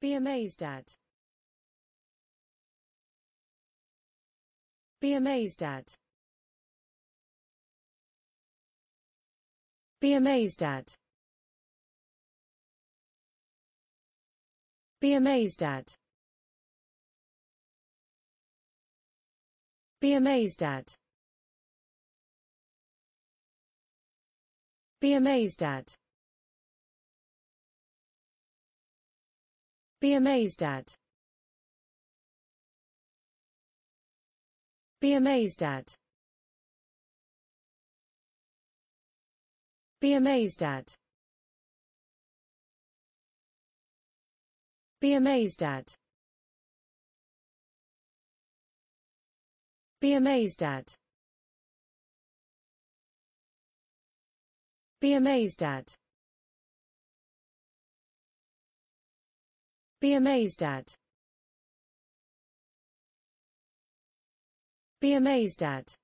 Be amazed at. Be amazed at. Be amazed at. Be amazed at. Be amazed at. Be amazed at. Be amazed at. Be amazed at. Be amazed at. Be amazed at. Be amazed at. Be amazed at. Be amazed at. Be amazed at.